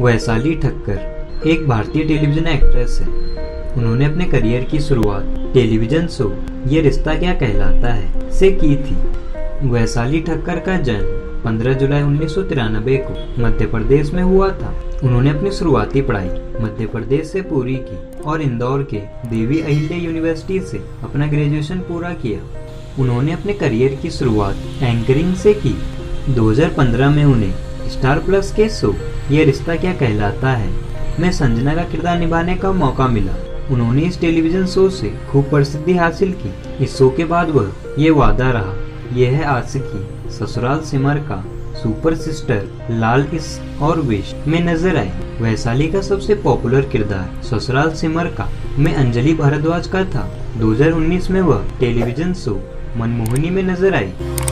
वैशाली ठक्कर एक भारतीय television actress है। उन्होंने अपने करियर की शुरुआत टेलीविजन शो ये रिश्ता क्या कहलाता है से की थी। वैशाली ठक्कर का जन्म 15 जुलाई 1993 को मध्य प्रदेश में हुआ था। उन्होंने अपनी शुरुआती पढ़ाई मध्य प्रदेश से पूरी की और इंदौर के देवी अहिल्या यूनिवर्सिटी से अपना ग्रेजुएशन पूरा किया। उन्होंने अपने करियर की शुरुआत एंकरिंग से की। 2015 में उन्हें स्टार प्लस के शो ये रिश्ता क्या कहलाता है में संजना का किरदार निभाने का मौका मिला। उन्होंने इस टेलीविजन शो से खूब प्रसिद्धि हासिल की। इस शो के बाद वह ये वादा रहा, यह है आशिकी, ससुराल सिमर का, सुपर सिस्टर, लाल इस और विश में नजर आए। वैशाली का सबसे पॉपुलर किरदार ससुराल सिमर का में अंजलि भारद्वाज का था। 2019 में वह टेलीविजन शो मनमोहिनी में नजर आई।